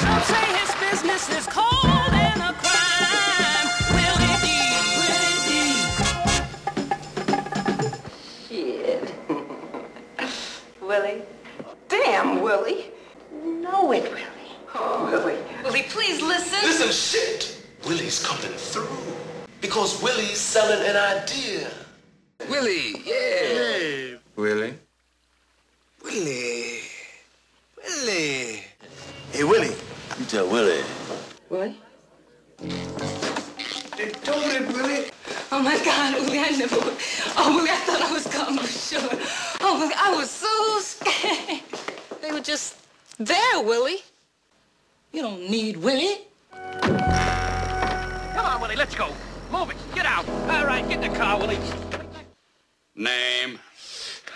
Some say his business is cold and a crime. Willie D, Willie D. Shit. Willie. Damn, Willie. Know it, Willie. Oh, Willie. Willie, please listen. Listen, shit. Willie's coming through. Because Willie's selling an idea. Willie, yeah. Willie. Willie. Willie. Hey, Willie. You tell Willie. Willie? They told it, Willie. Oh, my God, Willie, I never would. Oh, Willie, I thought I was coming for sure. Oh, Willie, I was so scared. They were just there, Willie. You don't need Willie. Come on, Willie, let's go. Move it. Get out. All right, get in the car, Willie. Name.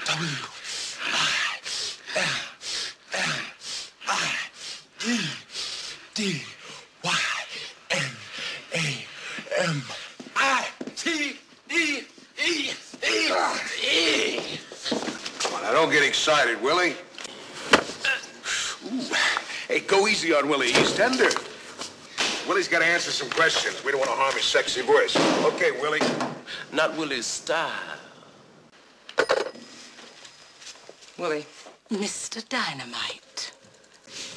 W-I-L-L-I-D-D-Y-N-A-M-I-T-E-E-E-E. Come on, now don't get excited, Willie. Hey, go easy on Willie. He's tender. Willie's got to answer some questions. We don't want to harm his sexy voice. Okay, Willie. Not Willie's style. Willie. Mr. Dynamite.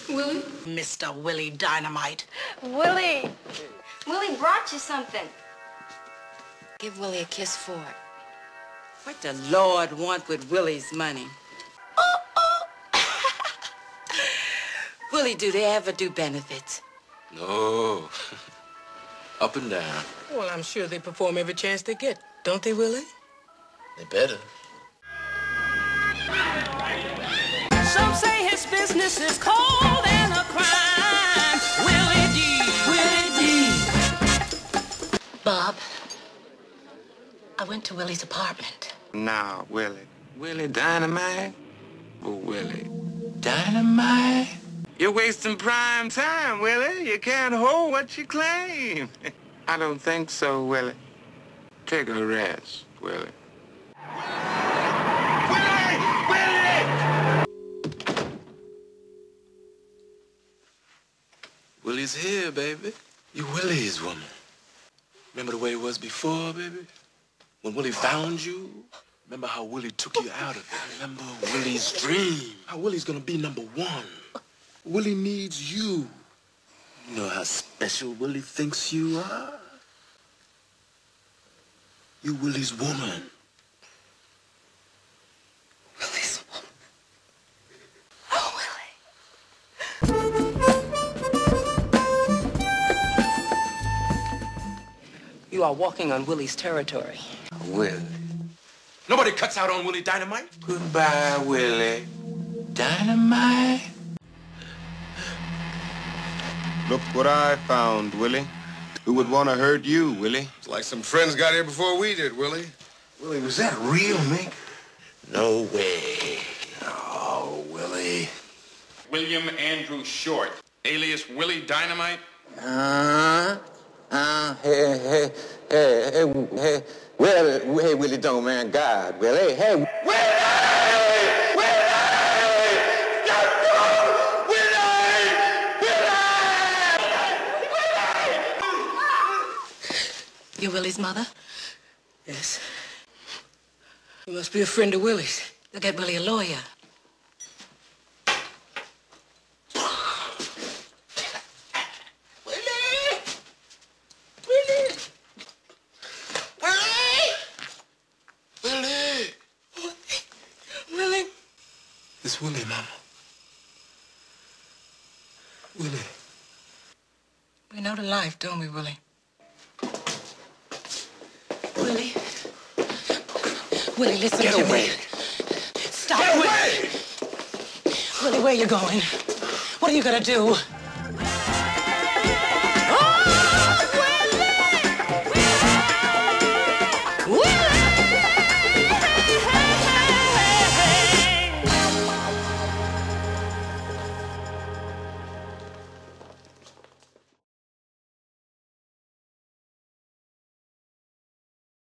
Willie? Mr. Willie Dynamite. Willie! Willie brought you something. Give Willie a kiss for it. What the Lord want with Willie's money? Willie, do they ever do benefits? No. Up and down. Well, I'm sure they perform every chance they get. Don't they, Willie? They better. Some say his business is cold and a crime. Willie D, Willie D. Bob, I went to Willie's apartment. Nah, Willie. Willie Dynamite? Or Willie Dynamite? You're wasting prime time, Willie. You can't hold what you claim. I don't think so, Willie. Take a rest, Willie. Willie! Willie! Willie's here, baby. You Willie's woman. Remember the way it was before, baby? When Willie found you? Remember how Willie took you out of it? Remember Willie's dream? How Willie's gonna be #1. Willie needs you. You know how special Willie thinks you are? You Willie's woman. Willie's woman? Oh, Willie. You are walking on Willie's territory. Willie. Nobody cuts out on Willie Dynamite. Goodbye, Willie. Dynamite? Look what I found, Willie. Who would want to hurt you, Willie? It's like some friends got here before we did, Willie. Willie, was that real, Mick? No way. Oh, Willie. William Andrew Short, alias Willie Dynamite. Hey, Willie, don't man God, Willie, hey, Willie! You Willie's mother? Yes. You must be a friend of Willie's. They'll get Willie a lawyer. Willie! Willie! Willie! Willie! Willie! Willie! It's Willie, Mama. Willie. We know the life, don't we, Willie? Willie. Willie, listen to me. Get away. Stop. Get away! Willie, where are you going? What are you gonna do?